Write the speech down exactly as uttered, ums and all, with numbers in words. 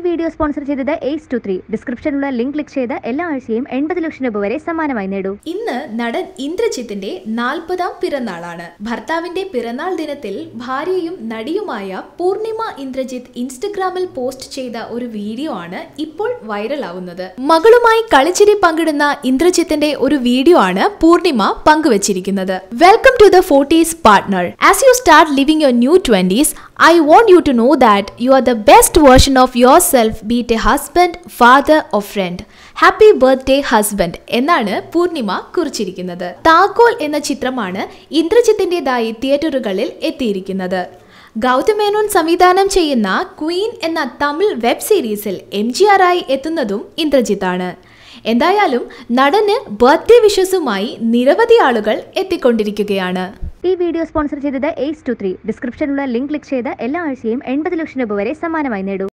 ഈ video sponsor ചെയ്തത് eight two three. ഡിസ്ക്രിപ്ഷനിലുള്ള ലിങ്ക് ക്ലിക്ക് ചെയ്ത് എല്ലാ ആഴ്ചയും എൺപത് ലക്ഷം രൂപ വരെ സമ്മാനമായി നേടൂ. ഇന്ന് നടൻ ഇന്ദ്രജിത്തിന്റെ നാൽപ്പതാം പിറന്നാളാണ്. ഭർത്താവിന്റെ പിറന്നാൾ ദിനത്തിൽ ഭാര്യയും നടിയുമായ പൂർണിമ ഇന്ദ്രജിത്ത് ഇൻസ്റ്റഗ്രാമിൽ പോസ്റ്റ് ചെയ്ത ഒരു വീഡിയോ ആണ് ഇപ്പോൾ വൈറലാവുന്നത്. മകളുമായി കളിച്ചിരി പങ്കിടുന്ന ഇന്ദ്രജിത്തിന്റെ ഒരു വീഡിയോ ആണ് പൂർണിമ പങ്കുവച്ചിരിക്കുന്നത്. Welcome to the forties partner. As you start living your new twenties, I want you to know that you are the best version of yourself, be it a husband, father or friend. Happy birthday husband എന്നാണ് പൂർണിമ കുറിച്ചിരിക്കുന്നത്. താക്കോൽ എന്ന ചിത്രമാണ് ഇന്ദ്രജിത്തിൻ്റെതായി തിയേറ്ററുകളിൽ എത്തിയിരിക്കുന്നത്. ഗൗതമേനോൻ സംവിധാനം ചെയ്യുന്ന queen എന്ന Tamil web സീരീസിൽ എം ജി ആർ ആയി എത്തുന്നതും ഇന്ദ്രജിത്താണ്. എന്തായാലും നടന് ബർത്ത്ഡേ വിഷസുമായി നിരവധി ആളുകൾ എത്തിക്കൊണ്ടിരിക്കുകയാണ്. ഈ വീഡിയോ സ്പോൺസർ ചെയ്തത് എയ്റ്റ് ടു ത്രീ. ഡിസ്ക്രിപ്ഷനിലുള്ള ലിങ്ക് ക്ലിക്ക് ചെയ്ത് എല്ലാ ആഴ്ചയും എൺപത് ലക്ഷം രൂപ വരെ സമ്മാനമായി നേടൂ.